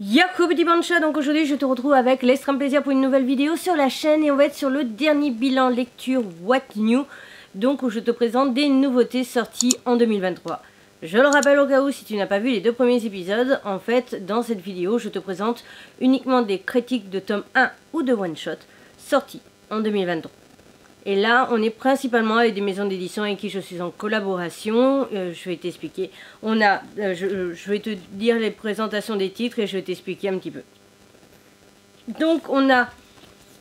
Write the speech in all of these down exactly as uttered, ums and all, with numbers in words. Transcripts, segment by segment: Yahoo petit mancha, donc aujourd'hui je te retrouve avec l'extrême plaisir pour une nouvelle vidéo sur la chaîne et on va être sur le dernier bilan lecture What New, donc où je te présente des nouveautés sorties en deux mille vingt-trois. Je le rappelle au cas où si tu n'as pas vu les deux premiers épisodes, en fait dans cette vidéo je te présente uniquement des critiques de tome un ou de one shot sortis en deux mille vingt-trois. Et là, on est principalement avec des maisons d'édition avec qui je suis en collaboration. Euh, je vais t'expliquer. On a, euh, je, je vais te dire les présentations des titres et je vais t'expliquer un petit peu. Donc, on a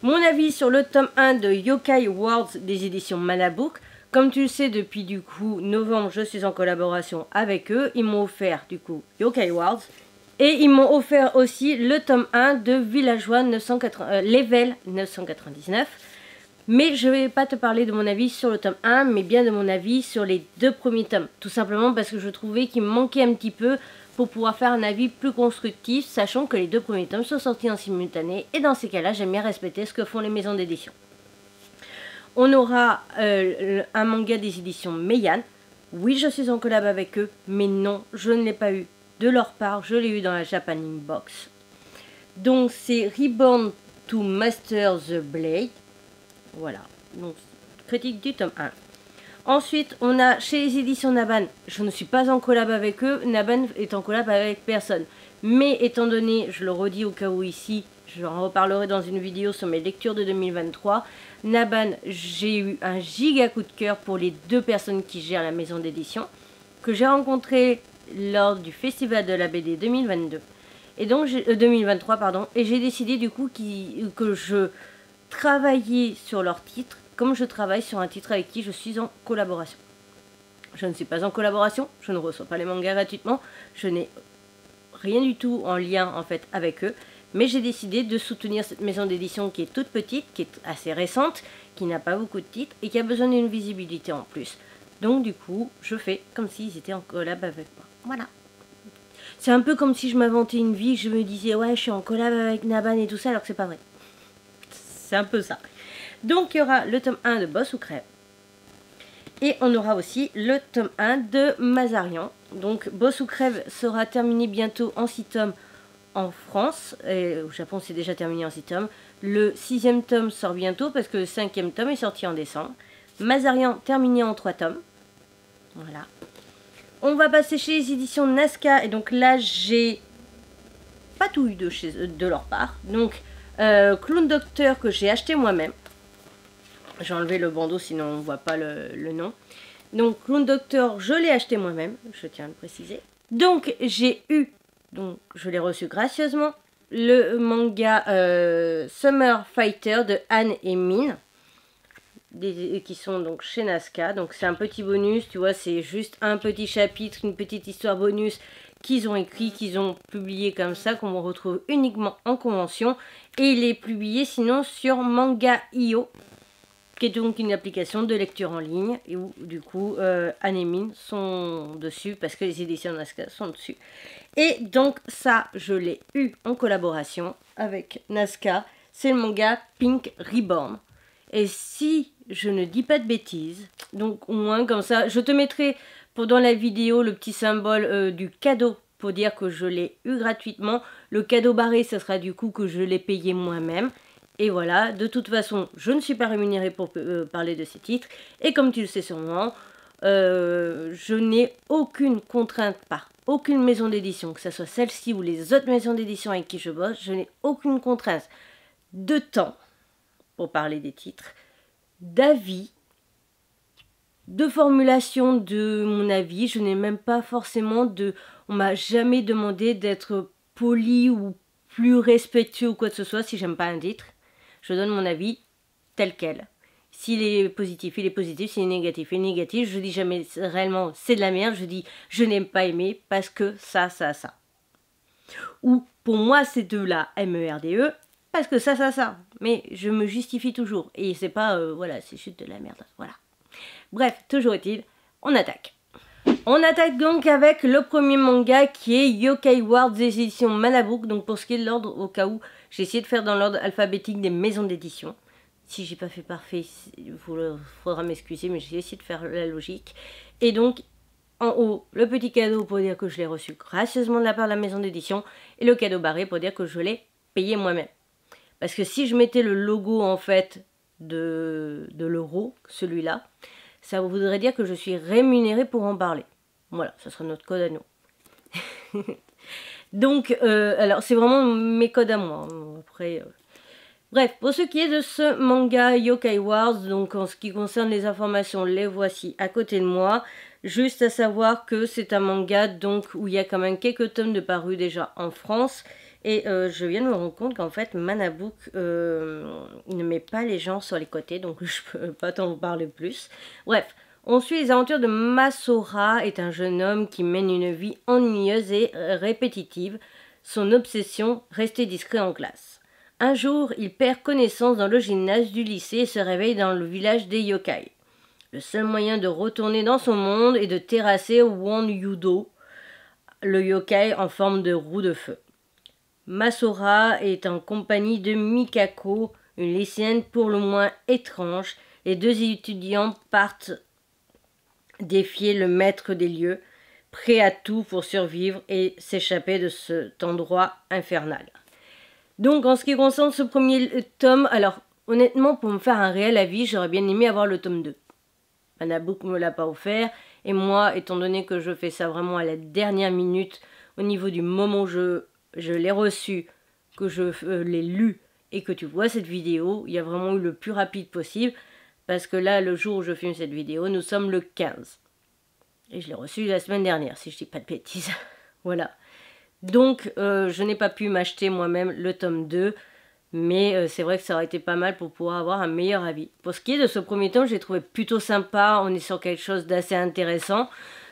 mon avis sur le tome un de Yokai World des éditions Manabook. Comme tu le sais, depuis du coup novembre, je suis en collaboration avec eux. Ils m'ont offert du coup Yokai World. Et ils m'ont offert aussi le tome un de Villageois euh, Level neuf cent quatre-vingt-dix-neuf. Mais je ne vais pas te parler de mon avis sur le tome un, mais bien de mon avis sur les deux premiers tomes. Tout simplement parce que je trouvais qu'il me manquait un petit peu pour pouvoir faire un avis plus constructif, sachant que les deux premiers tomes sont sortis en simultané. Et dans ces cas-là, j'aime bien respecter ce que font les maisons d'édition. On aura euh, un manga des éditions Meian. Oui, je suis en collab avec eux, mais non, je ne l'ai pas eu de leur part. Je l'ai eu dans la Japan Inbox. Donc c'est Reborn to Master the Blade. Voilà, donc critique du tome un. Ensuite, on a chez les éditions Naban, je ne suis pas en collab avec eux, Naban est en collab avec personne. Mais étant donné, je le redis au cas où ici, je en reparlerai dans une vidéo sur mes lectures de deux mille vingt-trois. Naban, j'ai eu un giga coup de cœur pour les deux personnes qui gèrent la maison d'édition, que j'ai rencontré lors du festival de la B D deux mille vingt-deux. Et donc, euh, deux mille vingt-trois, pardon, et j'ai décidé du coup qui, que je... travailler sur leur titre comme je travaille sur un titre avec qui je suis en collaboration. Je ne suis pas en collaboration, je ne reçois pas les mangas gratuitement, je n'ai rien du tout en lien en fait avec eux, mais j'ai décidé de soutenir cette maison d'édition qui est toute petite, qui est assez récente, qui n'a pas beaucoup de titres et qui a besoin d'une visibilité en plus. Donc du coup, je fais comme s'ils étaient en collab avec moi. Voilà. C'est un peu comme si je m'inventais une vie, je me disais ouais, je suis en collab avec Naban et tout ça alors que c'est pas vrai. C'est un peu ça. Donc, il y aura le tome un de Boss ou Crève. Et on aura aussi le tome un de Mazarian. Donc, Boss ou Crève sera terminé bientôt en six tomes en France. Et au Japon, c'est déjà terminé en six tomes. Le sixième tome sort bientôt parce que le cinquième tome est sorti en décembre. Mazarian terminé en trois tomes. Voilà. On va passer chez les éditions Nazca. Et donc là, j'ai pas tout eu de, chez eux, de leur part. Donc... Euh, Clown Doctor que j'ai acheté moi-même. J'ai enlevé le bandeau sinon on ne voit pas le, le nom. Donc Clown Doctor je l'ai acheté moi-même, je tiens à le préciser. Donc j'ai eu, donc je l'ai reçu gracieusement, le manga euh, Summer Fighter de Anne et Min, des, qui sont donc chez Nazca. Donc c'est un petit bonus, tu vois, c'est juste un petit chapitre, une petite histoire bonus qu'ils ont écrit, qu'ils ont publié comme ça, qu'on retrouve uniquement en convention. Et il est publié sinon sur Manga point i o, qui est donc une application de lecture en ligne, et où du coup euh, Anne et Min sont dessus, parce que les éditions Nazca sont dessus. Et donc ça, je l'ai eu en collaboration avec Nazca, c'est le manga Pink Reborn. Et si je ne dis pas de bêtises, donc au moins comme ça, je te mettrai... dans la vidéo le petit symbole euh, du cadeau pour dire que je l'ai eu gratuitement. Le cadeau barré, ce sera du coup que je l'ai payé moi-même. Et voilà, de toute façon, je ne suis pas rémunérée pour euh, parler de ces titres. Et comme tu le sais sûrement, euh, je n'ai aucune contrainte par aucune maison d'édition, que ce soit celle-ci ou les autres maisons d'édition avec qui je bosse, je n'ai aucune contrainte de temps pour parler des titres, d'avis, de formulation de mon avis, je n'ai même pas forcément de... On m'a jamais demandé d'être poli ou plus respectueux ou quoi que ce soit si j'aime pas un titre. Je donne mon avis tel quel. S'il est positif, il est positif. S'il est négatif, il est négatif. Je dis jamais réellement c'est de la merde. Je dis je n'aime pas aimer parce que ça, ça, ça. Ou pour moi c'est de la merde parce que ça, ça, ça. Mais je me justifie toujours. Et c'est pas, euh, voilà, c'est juste de la merde. Voilà. Bref, toujours est-il, on attaque. On attaque donc avec le premier manga qui est Yo-Kai Wars des éditions Manabook. Donc pour ce qui est de l'ordre, au cas où, j'ai essayé de faire dans l'ordre alphabétique des maisons d'édition. Si j'ai pas fait parfait, il faudra m'excuser, mais j'ai essayé de faire la logique. Et donc, en haut, le petit cadeau pour dire que je l'ai reçu gracieusement de la part de la maison d'édition. et le cadeau barré pour dire que je l'ai payé moi-même. Parce que si je mettais le logo en fait de, de l'euro, celui-là, ça voudrait dire que je suis rémunérée pour en parler. Voilà, ce sera notre code à nous. Donc, euh, alors c'est vraiment mes codes à moi. Après, euh... bref, pour ce qui est de ce manga Yokai Wars, donc en ce qui concerne les informations, les voici à côté de moi. Juste à savoir que c'est un manga donc où il y a quand même quelques tomes de paru déjà en France. Et euh, je viens de me rendre compte qu'en fait Manabook euh, ne met pas les gens sur les côtés, donc je peux pas t'en parler plus. Bref, on suit les aventures de Masora, est un jeune homme qui mène une vie ennuyeuse et répétitive. Son obsession, rester discret en classe. Un jour, il perd connaissance dans le gymnase du lycée et se réveille dans le village des yokai. Le seul moyen de retourner dans son monde est de terrasser Onyudo, le yokai en forme de roue de feu. Masora est en compagnie de Mikako, une lycéenne pour le moins étrange. Les deux étudiants partent défier le maître des lieux, prêts à tout pour survivre et s'échapper de cet endroit infernal. Donc en ce qui concerne ce premier tome, alors honnêtement pour me faire un réel avis, j'aurais bien aimé avoir le tome deux. Manabook ne me l'a pas offert et moi, étant donné que je fais ça vraiment à la dernière minute, au niveau du moment où je... je l'ai reçu, que je euh, l'ai lu et que tu vois cette vidéo, il y a vraiment eu le plus rapide possible parce que là, le jour où je filme cette vidéo, nous sommes le quinze. Et je l'ai reçu la semaine dernière, si je dis pas de bêtises. Voilà. Donc, euh, je n'ai pas pu m'acheter moi-même le tome deux, mais euh, c'est vrai que ça aurait été pas mal pour pouvoir avoir un meilleur avis. Pour ce qui est de ce premier tome, je l'ai trouvé plutôt sympa, on est sur quelque chose d'assez intéressant.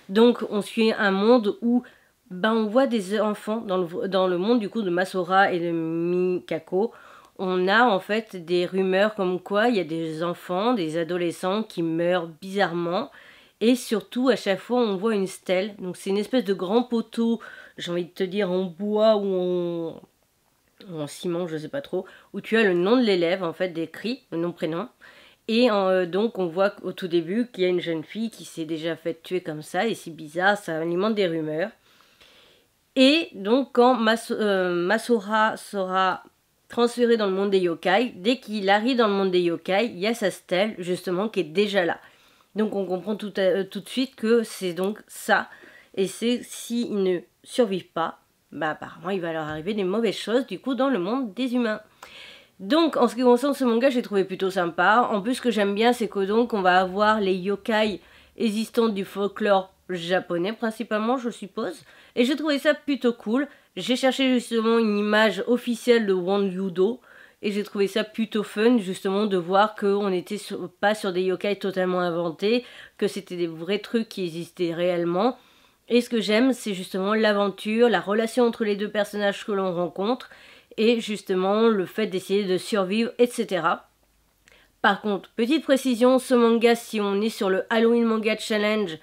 Donc, on suit un monde où... Ben, on voit des enfants dans le, dans le monde du coup de Masora et de Mikako. On a en fait des rumeurs comme quoi il y a des enfants, des adolescents qui meurent bizarrement. Et surtout à chaque fois on voit une stèle. Donc c'est une espèce de grand poteau, j'ai envie de te dire en bois ou en, ou en ciment, je sais pas trop. Où tu as le nom de l'élève en fait décrit, le nom prénom. Et euh, donc on voit au tout début qu'il y a une jeune fille qui s'est déjà fait tuer comme ça. Et c'est bizarre, ça alimente des rumeurs. Et donc quand Mas euh, Masora sera transféré dans le monde des yokai, dès qu'il arrive dans le monde des yokai, il y a sa stèle justement qui est déjà là. Donc on comprend tout, à, tout de suite que c'est donc ça. Et c'est s'ils ne survivent pas, bah apparemment il va leur arriver des mauvaises choses du coup dans le monde des humains. Donc en ce qui concerne ce manga, j'ai trouvé plutôt sympa. En plus ce que j'aime bien c'est que donc on va avoir les yokai existants du folklore japonais principalement je suppose. Et j'ai trouvé ça plutôt cool. J'ai cherché justement une image officielle de Onyudo et j'ai trouvé ça plutôt fun justement de voir qu'on n'était pas sur des yokai totalement inventés, que c'était des vrais trucs qui existaient réellement. Et ce que j'aime c'est justement l'aventure, la relation entre les deux personnages que l'on rencontre et justement le fait d'essayer de survivre, et cetera. Par contre, petite précision, ce manga si on est sur le Halloween Manga Challenge,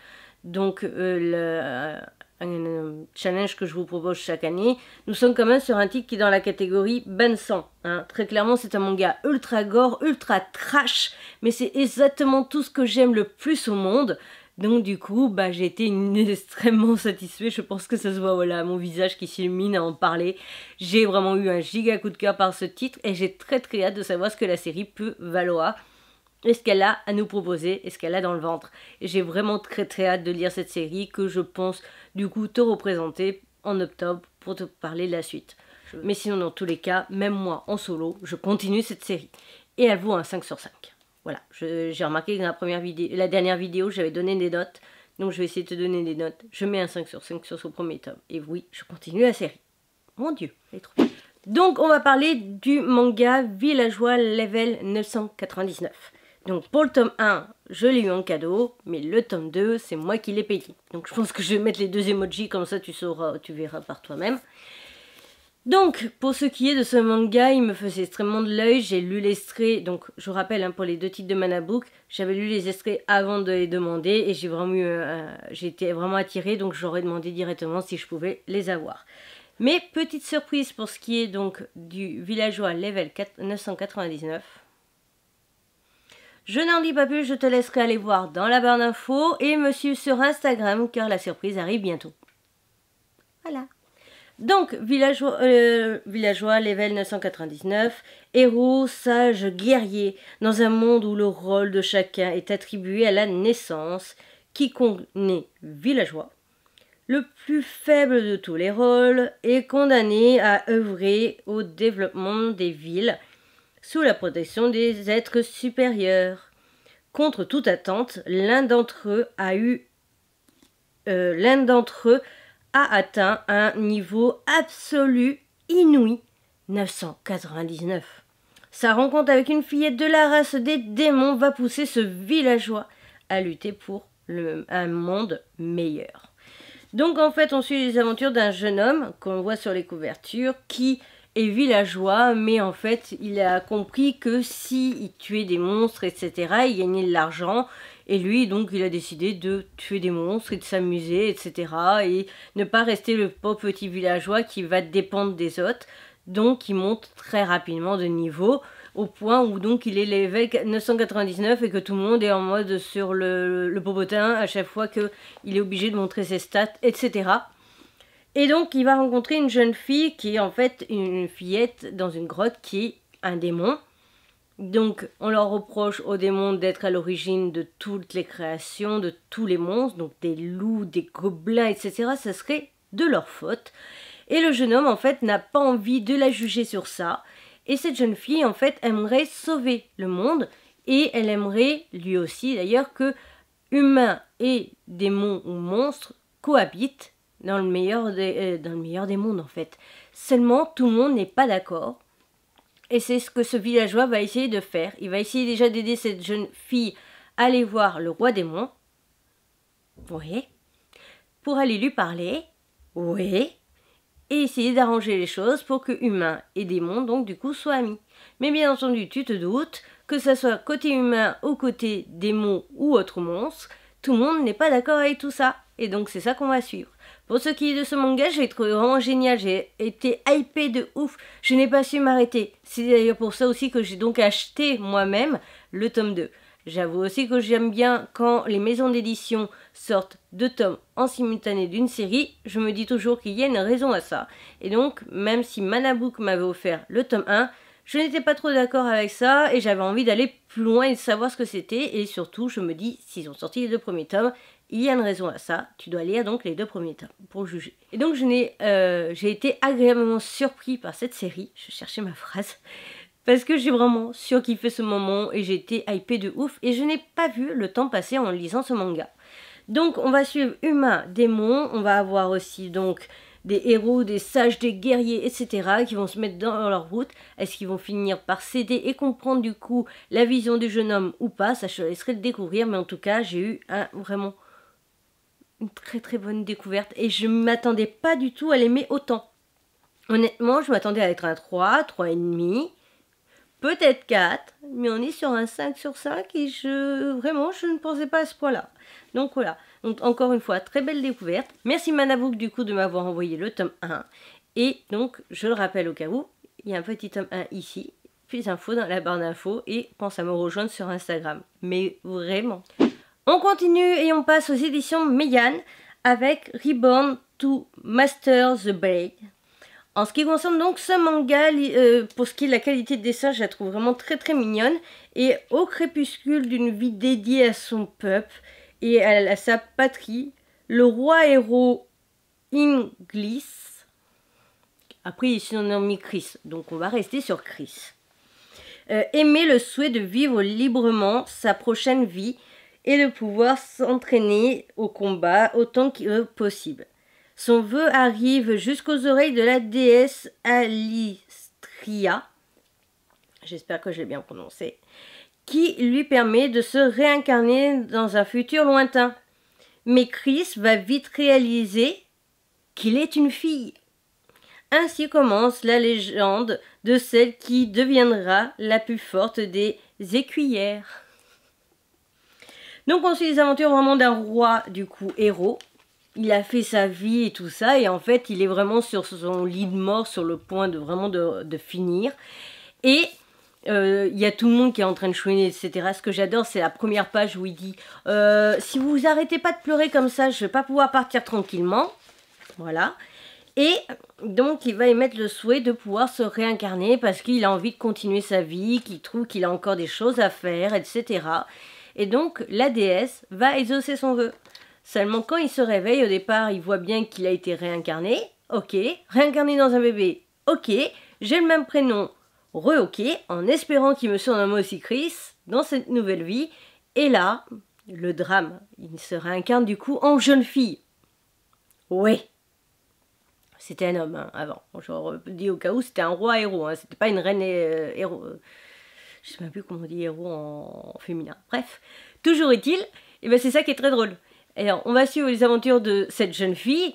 donc euh, le... un challenge que je vous propose chaque année, nous sommes quand même sur un titre qui est dans la catégorie bain de sang. Hein. Très clairement, c'est un manga ultra gore, ultra trash, mais c'est exactement tout ce que j'aime le plus au monde. Donc du coup, bah, j'ai été extrêmement satisfaite, je pense que ça se voit, voilà, mon visage qui s'illumine à en parler. J'ai vraiment eu un giga coup de cœur par ce titre et j'ai très très hâte de savoir ce que la série peut valoir. Est-ce qu'elle a à nous proposer? Est-ce qu'elle a dans le ventre? J'ai vraiment très très hâte de lire cette série que je pense du coup te représenter en octobre pour te parler de la suite. Mais sinon dans tous les cas, même moi en solo, je continue cette série. Et elle vaut un cinq sur cinq. Voilà, j'ai remarqué que dans la, première vidéo, la dernière vidéo j'avais donné des notes. Donc je vais essayer de te donner des notes. Je mets un cinq sur cinq sur ce premier tome. Et oui, je continue la série. Mon dieu, elle est trop bien. Donc on va parler du manga Villageois Level neuf cent quatre-vingt-dix-neuf. Donc pour le tome un, je l'ai eu en cadeau, mais le tome deux, c'est moi qui l'ai payé. Donc je pense que je vais mettre les deux emojis, comme ça tu sauras, tu verras par toi-même. Donc pour ce qui est de ce manga, il me faisait extrêmement de l'œil, j'ai lu les extraits, donc je vous rappelle hein, pour les deux titres de Manabook, j'avais lu les extraits avant de les demander et j'ai vraiment eu, euh, j'ai été vraiment attirée, donc j'aurais demandé directement si je pouvais les avoir. Mais petite surprise pour ce qui est donc du Villageois Level neuf cent quatre-vingt-dix-neuf. Je n'en dis pas plus, je te laisserai aller voir dans la barre d'infos et me suivre sur Instagram car la surprise arrive bientôt. Voilà. Donc, villageois, euh, villageois level neuf cent quatre-vingt-dix-neuf, héros, sage, guerrier, dans un monde où le rôle de chacun est attribué à la naissance, quiconque naît villageois, le plus faible de tous les rôles, est condamné à œuvrer au développement des villes sous la protection des êtres supérieurs. Contre toute attente, l'un d'entre eux a eu... Euh, l'un d'entre eux a atteint un niveau absolu inouï, neuf cent quatre-vingt-dix-neuf. Sa rencontre avec une fillette de la race des démons va pousser ce villageois à lutter pour le, un monde meilleur. Donc en fait, on suit les aventures d'un jeune homme, qu'on voit sur les couvertures, qui est villageois, mais en fait, il a compris que si il tuait des monstres, et cetera, il gagnait de l'argent. Et lui, donc, il a décidé de tuer des monstres et de s'amuser, et cetera. Et ne pas rester le pauvre petit villageois qui va dépendre des autres. Donc, il monte très rapidement de niveau, au point où donc il est l'évêque neuf cent quatre-vingt-dix-neuf et que tout le monde est en mode sur le, le popotin à chaque fois qu'il est obligé de montrer ses stats, et cetera. Et donc, il va rencontrer une jeune fille qui est en fait une fillette dans une grotte qui est un démon. Donc, on leur reproche aux démons d'être à l'origine de toutes les créations, de tous les monstres, donc des loups, des gobelins, et cetera. Ça serait de leur faute. Et le jeune homme, en fait, n'a pas envie de la juger sur ça. Et cette jeune fille, en fait, aimerait sauver le monde. Et elle aimerait, lui aussi d'ailleurs, que humains et démons ou monstres cohabitent dans le meilleur des, euh, dans le meilleur des mondes, en fait. Seulement, tout le monde n'est pas d'accord. Et c'est ce que ce villageois va essayer de faire. Il va essayer déjà d'aider cette jeune fille à aller voir le roi démon. Oui. Pour aller lui parler. Oui. Et essayer d'arranger les choses pour que humains et démons, donc du coup, soient amis. Mais bien entendu, tu te doutes que ça soit côté humain ou côté démon ou autre monstre, tout le monde n'est pas d'accord avec tout ça. Et donc c'est ça qu'on va suivre. Pour ce qui est de ce manga, j'ai trouvé vraiment génial, j'ai été hypée de ouf, je n'ai pas su m'arrêter. C'est d'ailleurs pour ça aussi que j'ai donc acheté moi-même le tome deux. J'avoue aussi que j'aime bien quand les maisons d'édition sortent deux tomes en simultané d'une série, je me dis toujours qu'il y a une raison à ça. Et donc, même si Manabook m'avait offert le tome un, je n'étais pas trop d'accord avec ça et j'avais envie d'aller plus loin et de savoir ce que c'était. Et surtout, je me dis, s'ils ont sorti les deux premiers tomes, il y a une raison à ça, tu dois lire donc les deux premiers tomes pour juger. Et donc j'ai euh, été agréablement surpris par cette série, je cherchais ma phrase, parce que j'ai vraiment surkiffé ce moment et j'ai été hypée de ouf et je n'ai pas vu le temps passer en lisant ce manga. Donc on va suivre humains, démons, on va avoir aussi donc des héros, des sages, des guerriers, et cetera qui vont se mettre dans leur route. Est-ce qu'ils vont finir par céder et comprendre du coup la vision du jeune homme ou pas? Ça je laisserai le découvrir, mais en tout cas j'ai eu un vraiment... une très très bonne découverte et je ne m'attendais pas du tout à l'aimer autant. Honnêtement, je m'attendais à être un trois, trois virgule cinq, peut-être quatre, mais on est sur un cinq sur cinq et je vraiment je ne pensais pas à ce point-là. Donc voilà, donc encore une fois, très belle découverte. Merci Manabook du coup de m'avoir envoyé le tome un. Et donc, je le rappelle au cas où, il y a un petit tome un ici, plus info dans la barre d'infos et pense à me rejoindre sur Instagram. Mais vraiment... On continue et on passe aux éditions Meian avec Reborn to Master the Blade. En ce qui concerne donc ce manga, euh, pour ce qui est de la qualité de dessin, je la trouve vraiment très très mignonne. Et au crépuscule d'une vie dédiée à son peuple et à, à sa patrie, le roi héros Inglis, après il est surnommé Chris, donc on va rester sur Chris, euh, aimait le souhait de vivre librement sa prochaine vie et de pouvoir s'entraîner au combat autant que possible. Son vœu arrive jusqu'aux oreilles de la déesse Alistria, j'espère que je l'ai bien prononcé, qui lui permet de se réincarner dans un futur lointain. Mais Chris va vite réaliser qu'il est une fille. Ainsi commence la légende de celle qui deviendra la plus forte des écuyères. Donc on suit les aventures vraiment d'un roi, du coup, héros. Il a fait sa vie et tout ça, et en fait, il est vraiment sur son lit de mort, sur le point de vraiment de, de finir. Et euh, il y a tout le monde qui est en train de chouiner, et cetera. Ce que j'adore, c'est la première page où il dit euh, « Si vous vous arrêtez pas de pleurer comme ça, je vais pas pouvoir partir tranquillement. » Voilà. Et Donc il va émettre le souhait de pouvoir se réincarner parce qu'il a envie de continuer sa vie, qu'il trouve qu'il a encore des choses à faire, et cetera. Et donc la déesse va exaucer son vœu. Seulement quand il se réveille, au départ il voit bien qu'il a été réincarné, ok, réincarné dans un bébé, ok, j'ai le même prénom, re-ok, en espérant qu'il me surnomme aussi Chris dans cette nouvelle vie. Et là, le drame, il se réincarne du coup en jeune fille. Ouais. C'était un homme hein, avant. Je redis au cas où, c'était un roi héros. Hein. C'était pas une reine euh, héros. Euh, je sais même plus comment on dit héros en, en féminin. Bref, toujours est-il, et ben c'est ça qui est très drôle. Alors, on va suivre les aventures de cette jeune fille,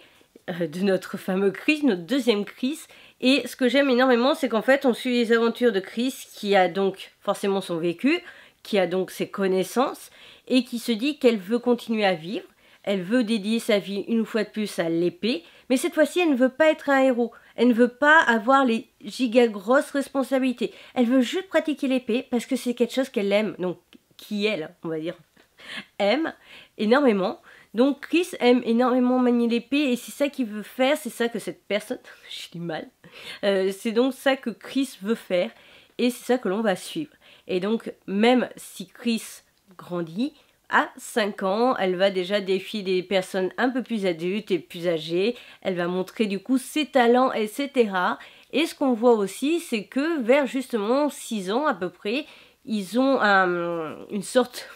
euh, de notre fameux Chris, notre deuxième Chris. Et ce que j'aime énormément, c'est qu'en fait, on suit les aventures de Chris, qui a donc forcément son vécu, qui a donc ses connaissances, et qui se dit qu'elle veut continuer à vivre. Elle veut dédier sa vie une fois de plus à l'épée, mais cette fois-ci, elle ne veut pas être un héros. Elle ne veut pas avoir les giga grosses responsabilités. Elle veut juste pratiquer l'épée parce que c'est quelque chose qu'elle aime, donc qui elle, on va dire, aime énormément. Donc Chris aime énormément manier l'épée et c'est ça qu'il veut faire, c'est ça que cette personne, je dis mal, euh, c'est donc ça que Chris veut faire et c'est ça que l'on va suivre. Et donc même si Chris grandit, à cinq ans, elle va déjà défier des personnes un peu plus adultes et plus âgées. Elle va montrer du coup ses talents, et cetera. Et ce qu'on voit aussi, c'est que vers justement six ans à peu près, ils ont un, une, sorte,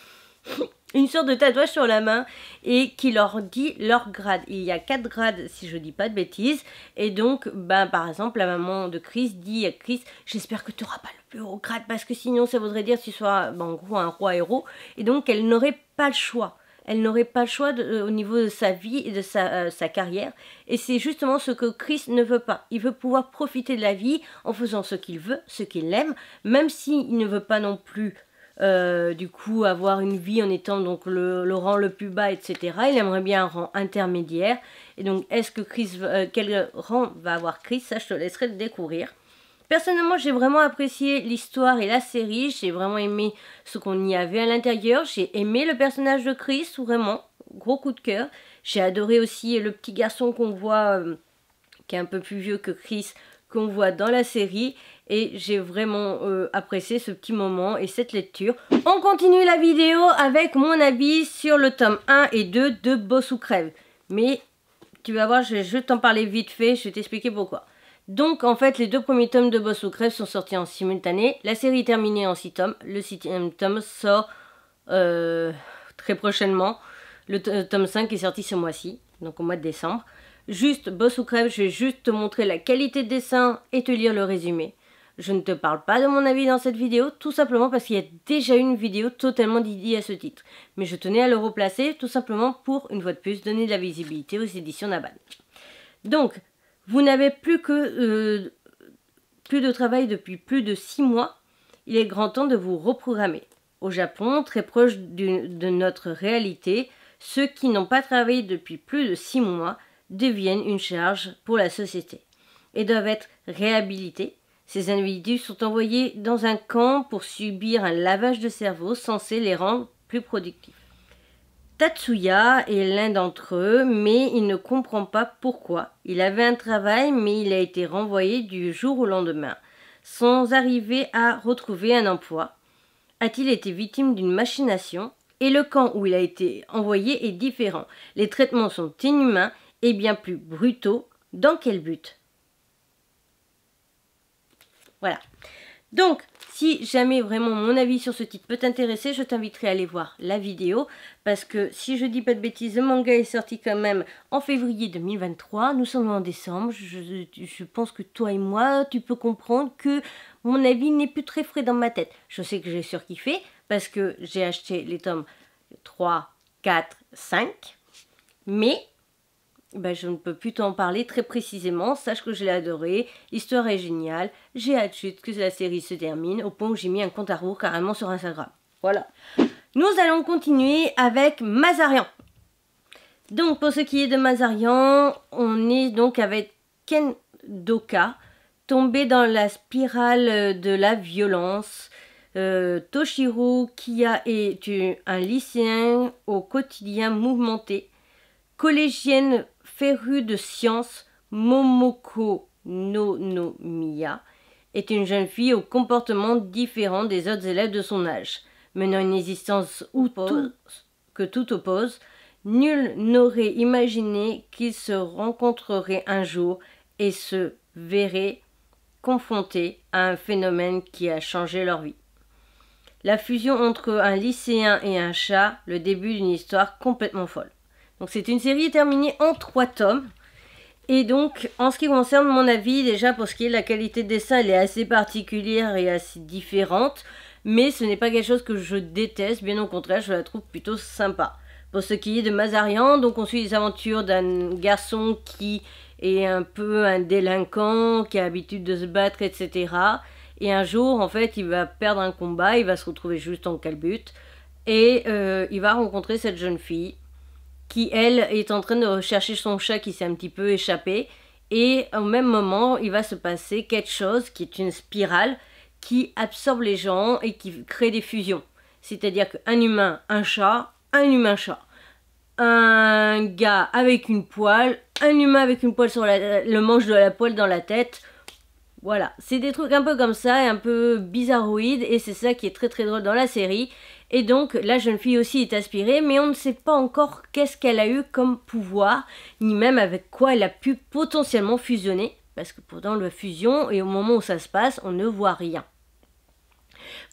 une sorte de tatouage sur la main et qui leur dit leur grade. Il y a quatre grades si je dis pas de bêtises. Et donc, ben, par exemple, la maman de Chris dit à Chris « J'espère que tu n'auras pas le plus haut grade parce que sinon ça voudrait dire que tu sois ben, en gros un roi héros. » Et donc, elle n'aurait pas le choix. Elle n'aurait pas le choix de, au niveau de sa vie et de sa, euh, sa carrière. Et c'est justement ce que Chris ne veut pas. Il veut pouvoir profiter de la vie en faisant ce qu'il veut, ce qu'il aime, même s'il ne veut pas non plus euh, du coup avoir une vie en étant donc le, le rang le plus bas, et cetera. Il aimerait bien un rang intermédiaire. Et donc, est-ce que Chris, euh, quel rang va avoir Chris? Ça, je te laisserai le découvrir. Personnellement, j'ai vraiment apprécié l'histoire et la série. J'ai vraiment aimé ce qu'on y avait à l'intérieur. J'ai aimé le personnage de Chris, vraiment, gros coup de cœur. J'ai adoré aussi le petit garçon qu'on voit, euh, qui est un peu plus vieux que Chris, qu'on voit dans la série. Et j'ai vraiment euh, apprécié ce petit moment et cette lecture. On continue la vidéo avec mon avis sur le tome un et deux de Boss ou Crève. Mais tu vas voir, je, je t'en parlais vite fait, je vais t'expliquer pourquoi. Donc en fait les deux premiers tomes de Boss ou Crève sont sortis en simultané, la série est terminée en six tomes, le septième tome sort euh, très prochainement, le, le tome cinq est sorti ce mois-ci, donc au mois de décembre. Juste Boss ou Crève, je vais juste te montrer la qualité de dessin et te lire le résumé. Je ne te parle pas de mon avis dans cette vidéo, tout simplement parce qu'il y a déjà une vidéo totalement dédiée à ce titre. Mais je tenais à le replacer tout simplement pour, une fois de plus, donner de la visibilité aux éditions Naban. Donc, vous n'avez plus que euh, plus de travail depuis plus de six mois. Il est grand temps de vous reprogrammer. Au Japon, très proche du, de notre réalité, ceux qui n'ont pas travaillé depuis plus de six mois deviennent une charge pour la société et doivent être réhabilités. Ces individus sont envoyés dans un camp pour subir un lavage de cerveau censé les rendre plus productifs. Tatsuya est l'un d'entre eux, mais il ne comprend pas pourquoi. Il avait un travail, mais il a été renvoyé du jour au lendemain, sans arriver à retrouver un emploi. A-t-il été victime d'une machination? Et le camp où il a été envoyé est différent. Les traitements sont inhumains et bien plus brutaux. Dans quel but? Voilà. Donc, si jamais vraiment mon avis sur ce titre peut t'intéresser, je t'inviterai à aller voir la vidéo parce que si je dis pas de bêtises, le manga est sorti quand même en février deux mille vingt-trois, nous sommes en décembre, je, je pense que toi et moi, tu peux comprendre que mon avis n'est plus très frais dans ma tête. Je sais que j'ai surkiffé parce que j'ai acheté les tomes trois, quatre, cinq, mais ben, je ne peux plus t'en parler très précisément, sache que je l'ai adoré, l'histoire est géniale, j'ai hâte juste que la série se termine, au point où j'ai mis un compte à rebours carrément sur Instagram. Voilà. Nous allons continuer avec Mazarian. Donc pour ce qui est de Mazarian, on est donc avec Ken Doka, tombé dans la spirale de la violence. Euh, Toshiro Kia est un lycéen au quotidien mouvementé, collégienne férue de sciences, Momoko Nonomiya est une jeune fille au comportement différent des autres élèves de son âge, menant une existence où tout, que tout oppose. Nul n'aurait imaginé qu'ils se rencontreraient un jour et se verraient confrontés à un phénomène qui a changé leur vie. La fusion entre un lycéen et un chat, le début d'une histoire complètement folle. Donc c'est une série terminée en trois tomes. Et donc, en ce qui concerne mon avis, déjà pour ce qui est de la qualité de dessin, elle est assez particulière et assez différente. Mais ce n'est pas quelque chose que je déteste, bien au contraire, je la trouve plutôt sympa. Pour ce qui est de Mazarian, donc on suit les aventures d'un garçon qui est un peu un délinquant, qui a l'habitude de se battre, et cetera. Et un jour, en fait, il va perdre un combat, il va se retrouver juste en calbute. Et euh, il va rencontrer cette jeune fille qui, elle, est en train de rechercher son chat qui s'est un petit peu échappé. Et au même moment, il va se passer quelque chose qui est une spirale qui absorbe les gens et qui crée des fusions. C'est-à-dire qu'un humain, un chat... un humain-chat, un gars avec une poêle, un humain avec une poêle sur la, le manche de la poêle dans la tête. Voilà, c'est des trucs un peu comme ça, un peu bizarroïdes, et c'est ça qui est très très drôle dans la série. Et donc la jeune fille aussi est aspirée, mais on ne sait pas encore qu'est-ce qu'elle a eu comme pouvoir, ni même avec quoi elle a pu potentiellement fusionner, parce que pourtant la fusion, et au moment où ça se passe, on ne voit rien.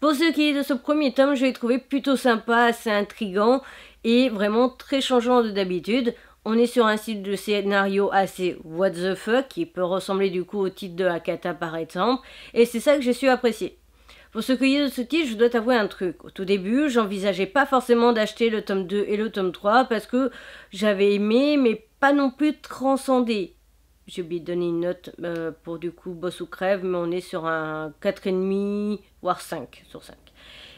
Pour ce qui est de ce premier tome, je l'ai trouvé plutôt sympa, assez intriguant et vraiment très changeant de d'habitude. On est sur un style de scénario assez what the fuck, qui peut ressembler du coup au titre de Hakata par exemple, et c'est ça que j'ai su apprécier. Pour ce qui est de ce titre, je dois t'avouer un truc. Au tout début, j'envisageais pas forcément d'acheter le tome deux et le tome trois parce que j'avais aimé, mais pas non plus transcendé. J'ai oublié de donner une note euh, pour du coup Boss ou Crève, mais on est sur un quatre virgule cinq, voire cinq sur cinq.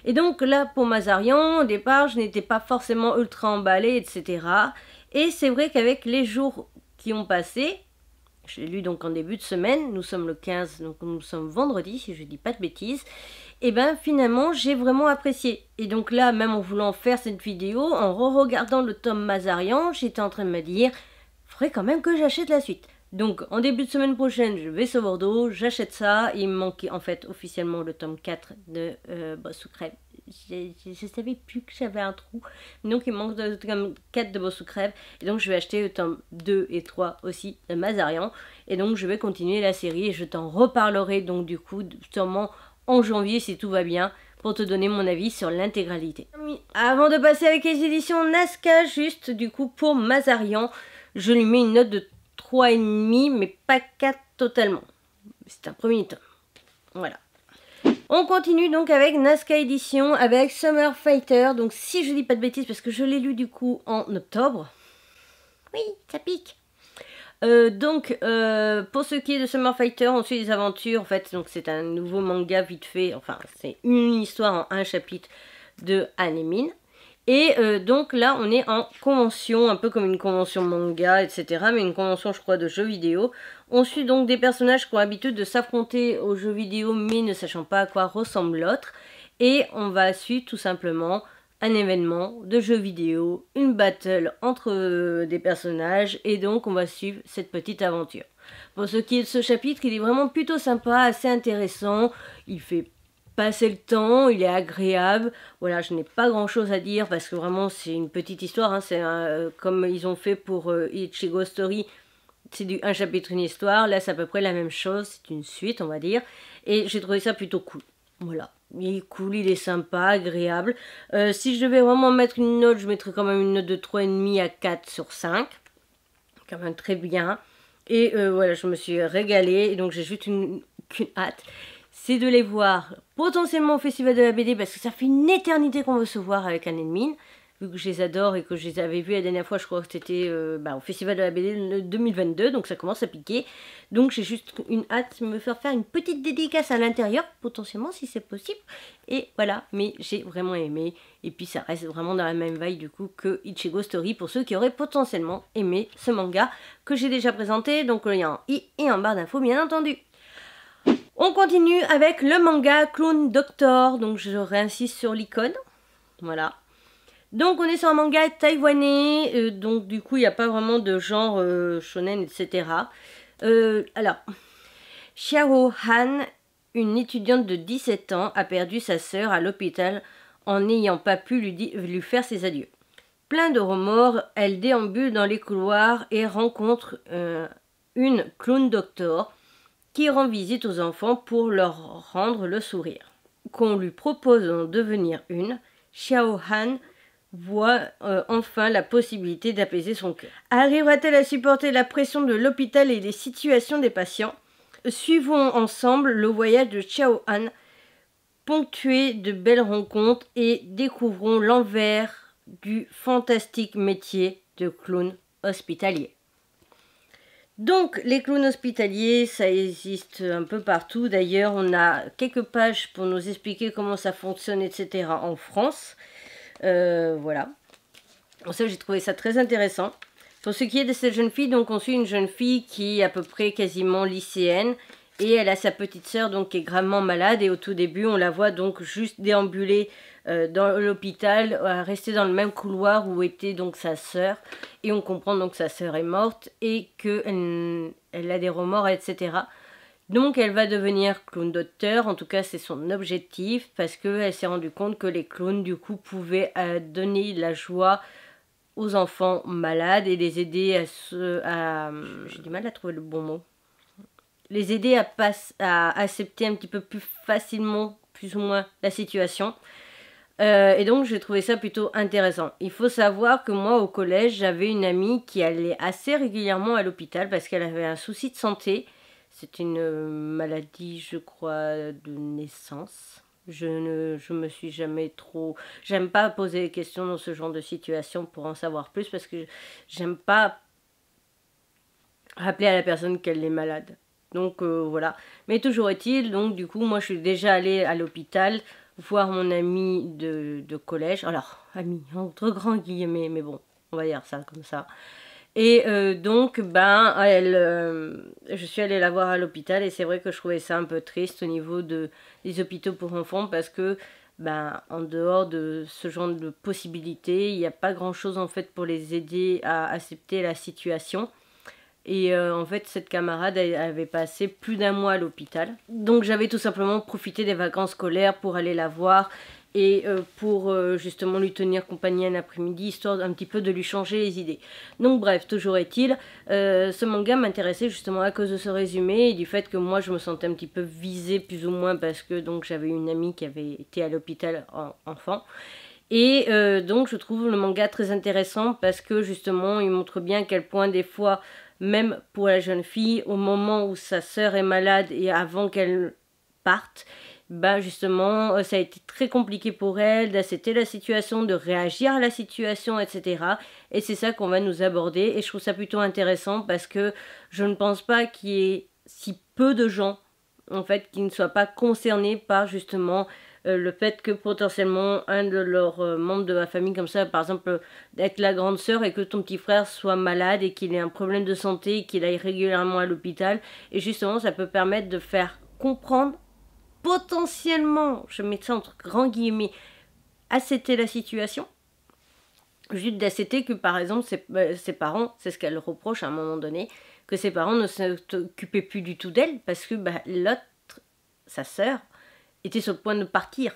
Et donc là, pour Mazarian, au départ, je n'étais pas forcément ultra emballée, et cetera. Et c'est vrai qu'avec les jours qui ont passé, je l'ai lu donc en début de semaine, nous sommes le quinze, donc nous sommes vendredi, si je ne dis pas de bêtises, et bien finalement, j'ai vraiment apprécié. Et donc là, même en voulant faire cette vidéo, en re-regardant le tome Mazarian, j'étais en train de me dire, faudrait quand même que j'achète la suite. Donc, en début de semaine prochaine, je vais sur Bordeaux, j'achète ça. Il me manquait en fait officiellement le tome quatre de euh, Boss ou Crève. Je ne savais plus que j'avais un trou. Donc, il manque le tome quatre de Boss ou Crève. Et donc, je vais acheter le tome deux et trois aussi de Mazarian. Et donc, je vais continuer la série et je t'en reparlerai donc du coup, sûrement en janvier si tout va bien, pour te donner mon avis sur l'intégralité. Avant de passer avec les éditions Nazca, juste du coup pour Mazarian, je lui mets une note de trois virgule cinq, mais pas quatre totalement. C'est un premier tome. Voilà. On continue donc avec Nazca Edition, avec Summer Fighter. Donc si je dis pas de bêtises, parce que je l'ai lu du coup en octobre. Oui, ça pique. Euh, donc euh, pour ce qui est de Summer Fighter, on suit des aventures en fait. Donc c'est un nouveau manga vite fait. Enfin, c'est une histoire en un chapitre de Anne et Min. Et euh, donc là, on est en convention, un peu comme une convention manga, et cetera. Mais une convention, je crois, de jeux vidéo. On suit donc des personnages qui ont l'habitude de s'affronter aux jeux vidéo, mais ne sachant pas à quoi ressemble l'autre. Et on va suivre tout simplement un événement de jeux vidéo, une battle entre euh, des personnages. Et donc, on va suivre cette petite aventure. Pour ce qui est de ce chapitre, il est vraiment plutôt sympa, assez intéressant. Il fait passer le temps, il est agréable. Voilà, je n'ai pas grand chose à dire parce que vraiment c'est une petite histoire, hein. C'est euh, comme ils ont fait pour euh, Ichigo Story, c'est du un chapitre une histoire. Là c'est à peu près la même chose, c'est une suite on va dire, et j'ai trouvé ça plutôt cool. Voilà, il est cool, il est sympa, agréable. Euh, si je devais vraiment mettre une note, je mettrais quand même une note de trois virgule cinq à quatre sur cinq, quand même très bien. Et euh, voilà, je me suis régalée, et donc j'ai juste une, une hâte, c'est de les voir potentiellement au Festival de la B D, parce que ça fait une éternité qu'on veut se voir avec Anne et Min, vu que je les adore et que je les avais vus la dernière fois, je crois que c'était euh, bah, au Festival de la B D deux mille vingt-deux, donc ça commence à piquer. Donc j'ai juste une hâte de me faire faire une petite dédicace à l'intérieur, potentiellement si c'est possible. Et voilà, mais j'ai vraiment aimé, et puis ça reste vraiment dans la même vibe du coup que Ichigo Story, pour ceux qui auraient potentiellement aimé ce manga que j'ai déjà présenté, donc le lien en i et en barre d'infos bien entendu. On continue avec le manga Clown Doctor, donc je réinsiste sur l'icône, voilà. Donc on est sur un manga taïwanais, euh, donc du coup il n'y a pas vraiment de genre euh, shonen, et cetera. Euh, alors, Xiao Han, une étudiante de dix-sept ans, a perdu sa sœur à l'hôpital en n'ayant pas pu lui, lui faire ses adieux. Plein de remords, elle déambule dans les couloirs et rencontre euh, une Clown Doctor qui rend visite aux enfants pour leur rendre le sourire. Qu'on lui propose d'en devenir une, Xiao Han voit euh, enfin la possibilité d'apaiser son cœur. Arrivera-t-elle à supporter la pression de l'hôpital et les situations des patients? Suivons ensemble le voyage de Xiao Han, ponctué de belles rencontres, et découvrons l'envers du fantastique métier de clown hospitalier. Donc les clowns hospitaliers, ça existe un peu partout. D'ailleurs, on a quelques pages pour nous expliquer comment ça fonctionne, et cetera en France. Euh, voilà. Pour ça, j'ai trouvé ça très intéressant. Pour ce qui est de cette jeune fille, donc on suit une jeune fille qui est à peu près quasiment lycéenne, et elle a sa petite sœur donc qui est gravement malade, et au tout début on la voit donc juste déambuler euh, dans l'hôpital, euh, rester dans le même couloir où était donc sa sœur, et on comprend donc que sa sœur est morte et qu'elle elle a des remords, et cetera. Donc elle va devenir clown docteur, en tout cas c'est son objectif, parce qu'elle s'est rendue compte que les clowns du coup pouvaient euh, donner la joie aux enfants malades et les aider à se... À... J'ai du mal à trouver le bon mot. Les aider à, passe, à accepter un petit peu plus facilement, plus ou moins, la situation. Euh, et donc, j'ai trouvé ça plutôt intéressant. Il faut savoir que moi, au collège, j'avais une amie qui allait assez régulièrement à l'hôpital parce qu'elle avait un souci de santé. C'était une maladie, je crois, de naissance. Je ne je me suis jamais trop... J'aime pas poser des questions dans ce genre de situation pour en savoir plus parce que j'aime pas rappeler à la personne qu'elle est malade. Donc euh, voilà, mais toujours est-il, donc du coup moi je suis déjà allée à l'hôpital voir mon amie de, de collège, alors amie entre grands guillemets, mais bon, on va dire ça comme ça. Et euh, donc ben elle, euh, je suis allée la voir à l'hôpital et c'est vrai que je trouvais ça un peu triste au niveau de, des hôpitaux pour enfants parce que ben en dehors de ce genre de possibilités, il n'y a pas grand chose en fait pour les aider à accepter la situation. Et euh, en fait, cette camarade avait passé plus d'un mois à l'hôpital. Donc j'avais tout simplement profité des vacances scolaires pour aller la voir et euh, pour euh, justement lui tenir compagnie un après-midi, histoire un petit peu de lui changer les idées. Donc bref, toujours est-il, euh, ce manga m'intéressait justement à cause de ce résumé et du fait que moi je me sentais un petit peu visée plus ou moins parce que donc j'avais une amie qui avait été à l'hôpital en enfant. Et euh, donc je trouve le manga très intéressant parce que justement il montre bien à quel point des fois... Même pour la jeune fille, au moment où sa sœur est malade et avant qu'elle parte, bah justement, ça a été très compliqué pour elle d'accepter la situation, de réagir à la situation, et cetera. Et c'est ça qu'on va nous aborder. Et je trouve ça plutôt intéressant parce que je ne pense pas qu'il y ait si peu de gens, en fait, qui ne soient pas concernés par justement... Euh, le fait que potentiellement un de leurs euh, membres de la famille comme ça, par exemple euh, d'être la grande sœur et que ton petit frère soit malade et qu'il ait un problème de santé et qu'il aille régulièrement à l'hôpital, et justement ça peut permettre de faire comprendre potentiellement, je mets ça entre grands guillemets, accepter la situation, juste d'accepter que par exemple ses, euh, ses parents, c'est ce qu'elle reproche à un moment donné, que ses parents ne s'occupaient plus du tout d'elle parce que bah, l'autre, sa sœur, était sur le point de partir.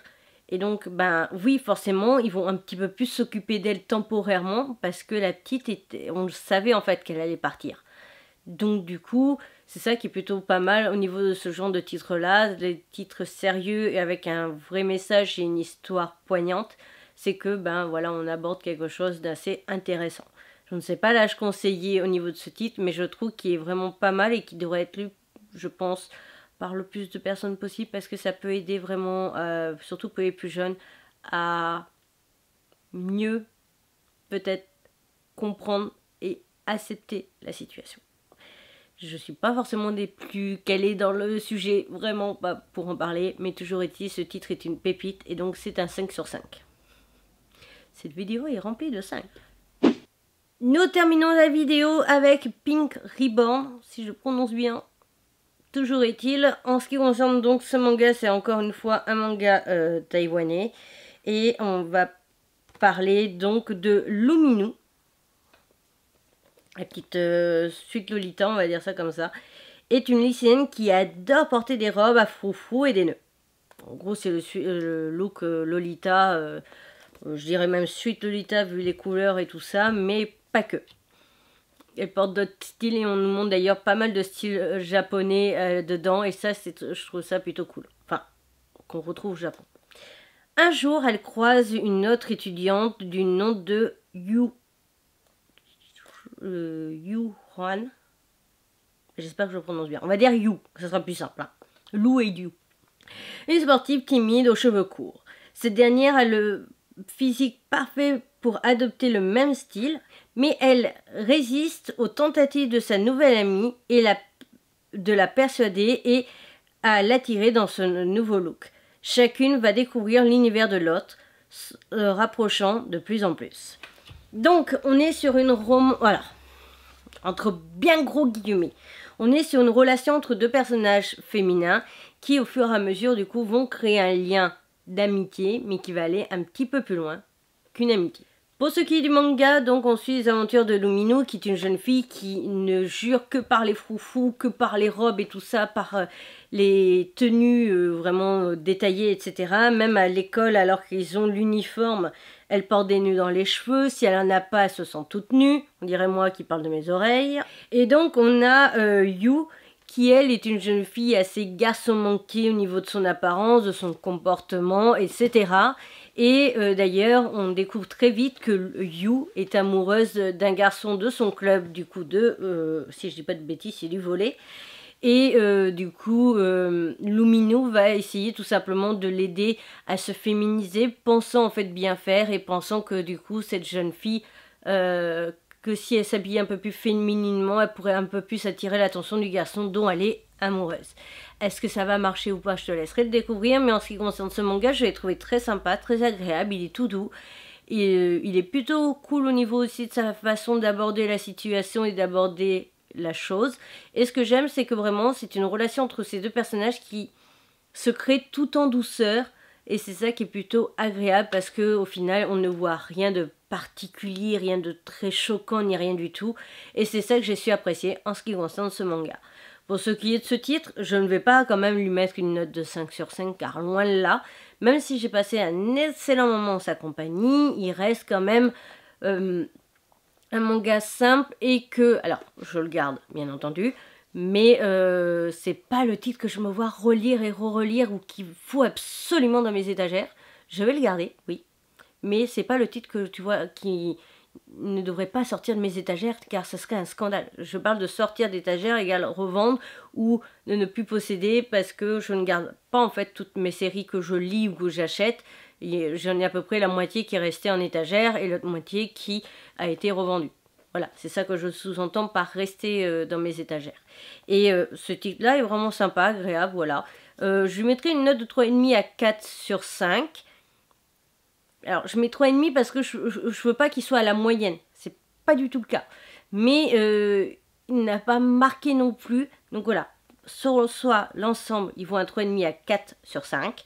Et donc, ben oui, forcément, ils vont un petit peu plus s'occuper d'elle temporairement parce que la petite, était, on savait en fait qu'elle allait partir. Donc du coup, c'est ça qui est plutôt pas mal au niveau de ce genre de titres-là, des titres sérieux et avec un vrai message et une histoire poignante, c'est que, ben voilà, on aborde quelque chose d'assez intéressant. Je ne sais pas l'âge conseillé au niveau de ce titre, mais je trouve qu'il est vraiment pas mal et qui devrait être lu, je pense, par le plus de personnes possible parce que ça peut aider vraiment, euh, surtout pour les plus jeunes, à mieux peut-être comprendre et accepter la situation. Je suis pas forcément des plus calées dans le sujet, vraiment pas pour en parler, mais toujours est-il, ce titre est une pépite et donc c'est un cinq sur cinq. Cette vidéo est remplie de cinq. Nous terminons la vidéo avec Pink Ribbon, si je prononce bien. Toujours est-il, en ce qui concerne donc ce manga, c'est encore une fois un manga euh, taïwanais. Et on va parler donc de Luminou. La petite euh, suite Lolita, on va dire ça comme ça. est une lycéenne qui adore porter des robes à froufrou et des nœuds. En gros, c'est le, le look euh, Lolita, euh, je dirais même suite Lolita vu les couleurs et tout ça, mais pas que. Elle porte d'autres styles et on nous montre d'ailleurs pas mal de styles japonais euh, dedans, et ça, je trouve ça plutôt cool. Enfin, qu'on retrouve au Japon. Un jour, elle croise une autre étudiante du nom de Yu, euh, Yu Juan. J'espère que je le prononce bien. On va dire Yu, ça sera plus simple. Hein. Lou et Yu. Une sportive timide aux cheveux courts. Cette dernière a le physique parfait pour adopter le même style, mais elle résiste aux tentatives de sa nouvelle amie et la, de la persuader et à l'attirer dans ce nouveau look. Chacune va découvrir l'univers de l'autre, se rapprochant de plus en plus. Donc, on est sur une romance... Voilà. Entre bien gros guillemets. On est sur une relation entre deux personnages féminins qui, au fur et à mesure, du coup, vont créer un lien d'amitié, mais qui va aller un petit peu plus loin qu'une amitié. Pour ce qui est du manga, donc, on suit les aventures de Luminou, qui est une jeune fille qui ne jure que par les froufous, que par les robes et tout ça, par euh, les tenues euh, vraiment euh, détaillées, et cetera. Même à l'école, alors qu'ils ont l'uniforme, elle porte des nœuds dans les cheveux. Si elle en a pas, elle se sent toute nue. On dirait moi qui parle de mes oreilles. Et donc, on a euh, Yu, qui elle est une jeune fille assez garçon manquée au niveau de son apparence, de son comportement, et cetera. Et euh, d'ailleurs, on découvre très vite que Yu est amoureuse d'un garçon de son club, du coup de, euh, si je dis pas de bêtises, c'est du volley. Et euh, du coup, euh, Luminou va essayer tout simplement de l'aider à se féminiser, pensant en fait bien faire et pensant que du coup, cette jeune fille, euh, que si elle s'habillait un peu plus fémininement, elle pourrait un peu plus attirer l'attention du garçon dont elle est amoureuse. Est-ce que ça va marcher ou pas? Je te laisserai le découvrir, mais en ce qui concerne ce manga, je l'ai trouvé très sympa, très agréable, il est tout doux. Et il est plutôt cool au niveau aussi de sa façon d'aborder la situation et d'aborder la chose. Et ce que j'aime, c'est que vraiment, c'est une relation entre ces deux personnages qui se crée tout en douceur. Et c'est ça qui est plutôt agréable parce qu'au final, on ne voit rien de particulier, rien de très choquant, ni rien du tout. Et c'est ça que j'ai su apprécier en ce qui concerne ce manga. Pour ce qui est de ce titre, je ne vais pas quand même lui mettre une note de cinq sur cinq, car loin de là, même si j'ai passé un excellent moment en sa compagnie, il reste quand même euh, un manga simple et que... Alors, je le garde, bien entendu, mais euh, c'est pas le titre que je me vois relire et re-relire ou qui fout absolument dans mes étagères. Je vais le garder, oui, mais c'est pas le titre que tu vois qui... ne devrait pas sortir de mes étagères car ce serait un scandale. Je parle de sortir d'étagères égale revendre ou de ne plus posséder parce que je ne garde pas en fait toutes mes séries que je lis ou que j'achète. J'en ai à peu près la moitié qui est restée en étagère et l'autre moitié qui a été revendue. Voilà, c'est ça que je sous-entends par rester euh, dans mes étagères. Et euh, ce titre-là est vraiment sympa, agréable, voilà. Euh, je lui mettrai une note de trois virgule cinq à quatre sur cinq. Alors, je mets trois virgule cinq parce que je ne veux pas qu'il soit à la moyenne. C'est pas du tout le cas. Mais euh, il n'a pas marqué non plus. Donc voilà, sur soi, l'ensemble, ils vont à trois virgule cinq à quatre sur cinq.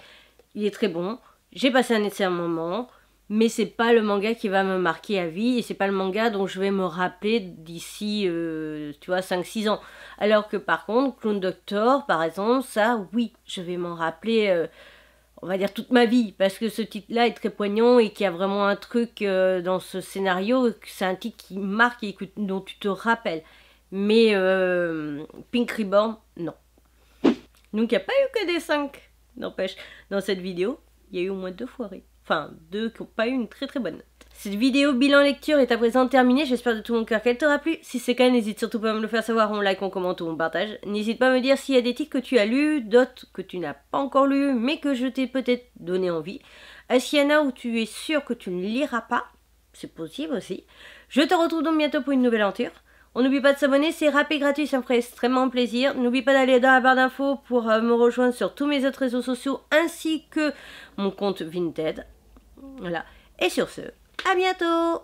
Il est très bon. J'ai passé un excellent moment. Mais c'est pas le manga qui va me marquer à vie. Et c'est pas le manga dont je vais me rappeler d'ici, euh, tu vois, cinq six ans. Alors que par contre, Clown Doctor, par exemple, ça, oui, je vais m'en rappeler... Euh, on va dire toute ma vie, parce que ce titre-là est très poignant et qu'il y a vraiment un truc euh, dans ce scénario, c'est un titre qui marque et dont tu te rappelles. Mais euh, Pink Reborn, non. Donc il n'y a pas eu que des cinq, n'empêche. Dans cette vidéo, il y a eu au moins deux foirées. Enfin, deux qui n'ont pas eu une très très bonne note. Cette vidéo bilan lecture est à présent terminée, j'espère de tout mon cœur qu'elle t'aura plu. Si c'est le cas, n'hésite surtout pas à me le faire savoir, on like, on commente ou on partage. N'hésite pas à me dire s'il y a des titres que tu as lus, d'autres que tu n'as pas encore lus, mais que je t'ai peut-être donné envie. S'il y en a où tu es sûr que tu ne liras pas, c'est possible aussi. Je te retrouve donc bientôt pour une nouvelle aventure. On n'oublie pas de s'abonner, c'est rapide et gratuit, ça me ferait extrêmement plaisir. N'oublie pas d'aller dans la barre d'infos pour me rejoindre sur tous mes autres réseaux sociaux, ainsi que mon compte Vinted. Voilà, et sur ce... À bientôt!